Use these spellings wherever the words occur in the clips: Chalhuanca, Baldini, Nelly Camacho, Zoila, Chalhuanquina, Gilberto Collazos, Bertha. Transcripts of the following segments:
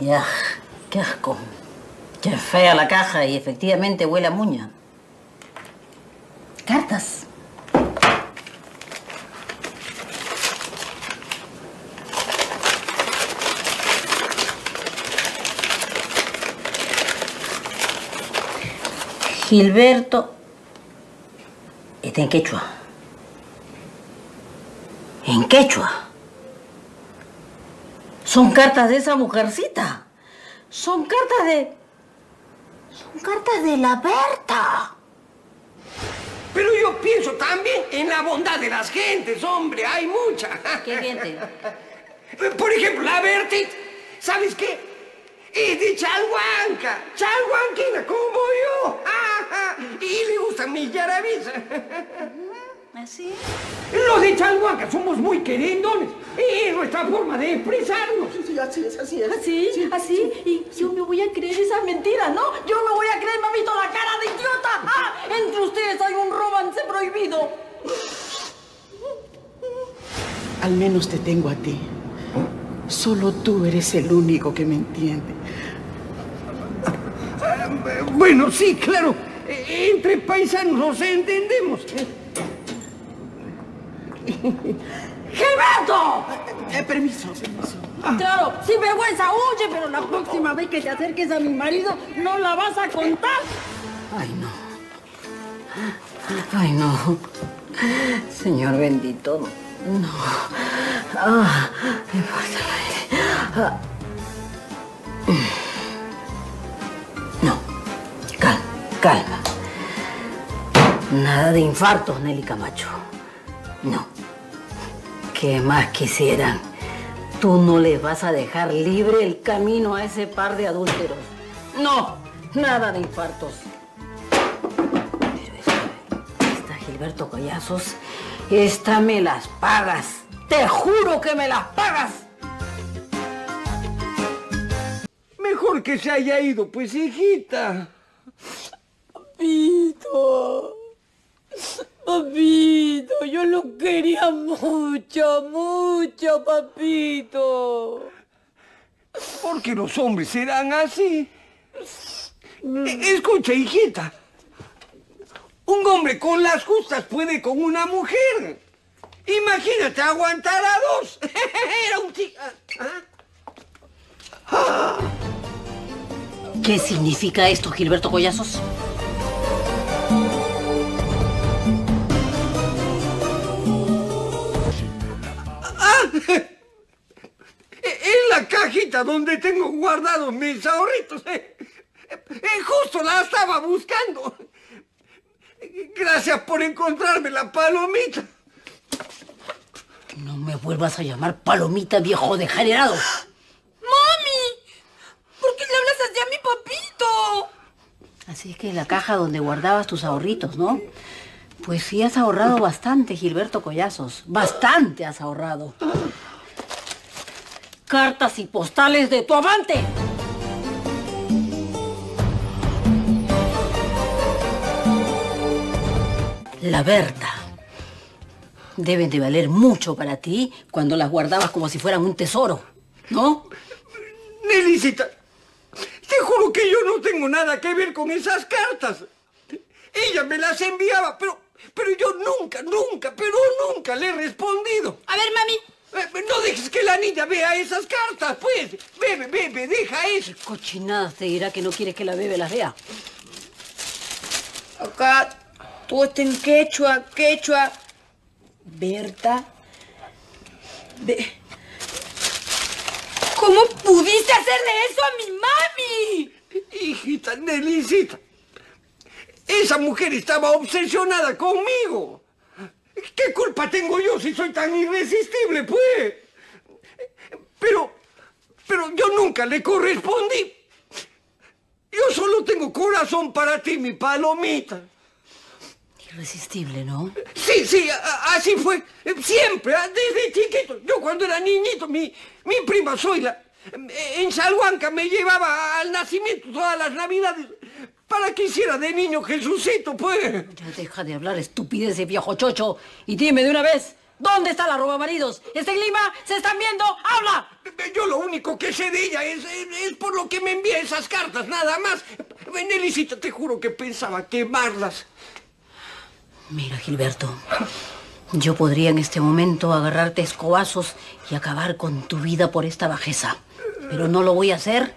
Ya, qué asco. Qué fea la caja y efectivamente huele a muña. Cartas. Gilberto. Está en quechua. En quechua. Son cartas de esa mujercita. Son cartas de... Son cartas de la Bertha. Pero yo pienso también en la bondad de las gentes, hombre. Hay mucha. ¿Qué gente? Por ejemplo, la Bertha, ¿sabes qué? Es de Chalhuanca, Chalhuanquina, como yo. Y le gustan mis yarabis. ¿Así? Los de Chalhuanca somos muy querendones. Es nuestra forma de expresarnos. Sí, así es, así es. ¿Así? Sí, ¿así? Sí, y sí. Yo me voy a creer esas mentiras, ¿no? Yo me voy a creer, mamito, la cara de idiota. ¡Ah! Entre ustedes hay un romance prohibido. Al menos te tengo a ti. Solo tú eres el único que me entiende. Bueno, sí, claro. Entre paisanos nos entendemos. ¡Gilberto! Permiso, permiso. Ah. Claro, sin vergüenza, huye, pero la próxima vez que te acerques a mi marido no la vas a contar. Ay, no. Ay, no. Señor bendito, no. Ah, me falta el aire. Ah. No, calma, calma. Nada de infartos, Nelly Camacho. No. ¿Qué más quisieran? Tú no les vas a dejar libre el camino a ese par de adúlteros. No, nada de infartos. Pero esta Gilberto Collazos, esta me las pagas. ¡Te juro que me las pagas! Mejor que se haya ido, pues, hijita. Papito. Papito, yo lo quería mucho, mucho, papito. Porque los hombres serán así. Escucha, hijita. Un hombre con las justas puede con una mujer. Imagínate aguantar a dos. Era un chico. ¿Ah? ¿Qué significa esto, Gilberto Collazos? En la cajita donde tengo guardados mis ahorritos. Justo la estaba buscando. Gracias por encontrarme, la palomita. No me vuelvas a llamar palomita, viejo degenerado. ¡Mami! ¿Por qué le hablas así a mi papito? Así es que la caja donde guardabas tus ahorritos, ¿no? Pues sí, has ahorrado bastante, Gilberto Collazos. Bastante has ahorrado. Cartas y postales de tu amante. La Bertha. Deben de valer mucho para ti cuando las guardabas como si fueran un tesoro, ¿no? Nelicita, te juro que yo no tengo nada que ver con esas cartas. Ella me las enviaba, pero yo nunca, nunca, pero nunca le he respondido. A ver, mami. No dejes que la niña vea esas cartas, pues. Bebe, bebe, deja eso. Cochinadas te dirá que no quieres que la bebe las vea. Acá todo está en quechua, quechua. Bertha, ¿cómo pudiste hacerle eso a mi mami? Hijita, Nelicita, esa mujer estaba obsesionada conmigo. ¿Qué culpa tengo yo si soy tan irresistible, pues? Pero yo nunca le correspondí. Yo solo tengo corazón para ti, mi palomita. Irresistible, ¿no? Sí, sí, así fue. Siempre, desde chiquito. Yo cuando era niñito, mi prima Zoila, en Chalhuanca, me llevaba al nacimiento todas las navidades para que hiciera de niño Jesucito, pues. Ya deja de hablar estupidez de viejo chocho y dime de una vez, ¿Dónde está la roba maridos? ¿Está en Lima? ¿Se están viendo? ¡Habla! Yo lo único que sé de ella es por lo que me envía esas cartas, nada más. Nelicita, te juro que pensaba quemarlas. Mira, Gilberto, yo podría en este momento agarrarte escobazos y acabar con tu vida por esta bajeza. Pero no lo voy a hacer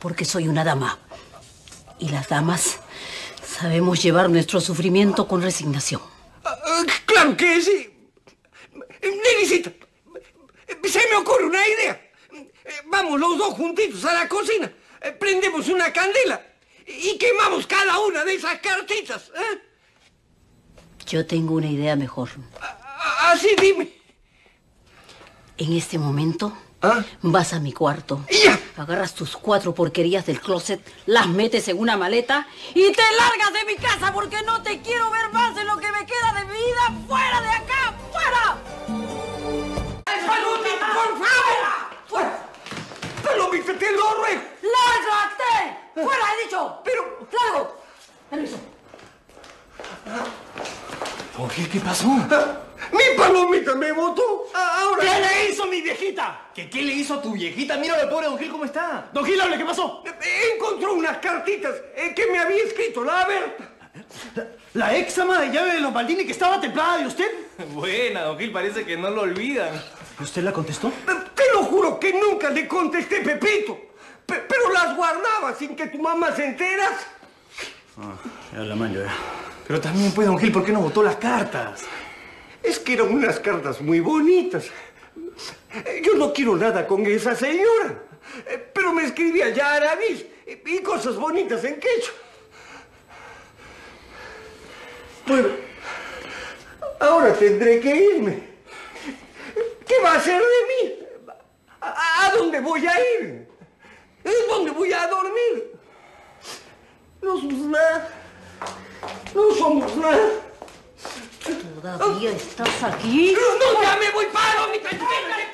porque soy una dama. Y las damas sabemos llevar nuestro sufrimiento con resignación. ¡Claro que sí! Nelicita, se me ocurre una idea. Vamos los dos juntitos a la cocina, prendemos una candela y quemamos cada una de esas cartitas. ¿Eh? Yo tengo una idea mejor. Así dime. En este momento, ¿ah?, vas a mi cuarto, ¡ya!, agarras tus 4 porquerías del closet, las metes en una maleta y te largas de mi casa porque no te quiero ver más en lo que me queda de mi vida. ¡Fuera de acá! ¡Fuera! ¡Palomita, por favor! ¡Fuera! ¡Palomita, te lo ruego! ¡Lárgate! ¡Fuera, he dicho! ¡Pero! ¡Largo! ¡Permiso! ¿Por qué? ¿Qué pasó? ¡Mi palomita me botó! Ahora... ¿Qué le hizo mi viejita? ¿Qué le hizo a tu viejita? Mira al pobre don Gil cómo está. Don Gil, hable, ¿qué pasó? Encontró unas cartitas que me había escrito la Bertha. ¿La ex ama de llave de los Baldini que estaba templada de usted? Buena, don Gil, parece que no lo olvidan. ¿Usted la contestó? Te lo juro que nunca le contesté, Pepito. Pero las guardaba sin que tu mamá se enteras. Ah, ya la manjo ya. Pero también, pues, don Gil, ¿por qué no botó las cartas? Es que eran unas cartas muy bonitas. Yo no quiero nada con esa señora. Pero me escribía ya Arabí y cosas bonitas en quechua. Bueno, ahora tendré que irme. ¿Qué va a hacer de mí? ¿A dónde voy a ir? ¿Dónde voy a dormir? No somos nada. No somos nada. ¿Todavía estás aquí? ¡No, ya me voy! ¡Paro, mi tranquila!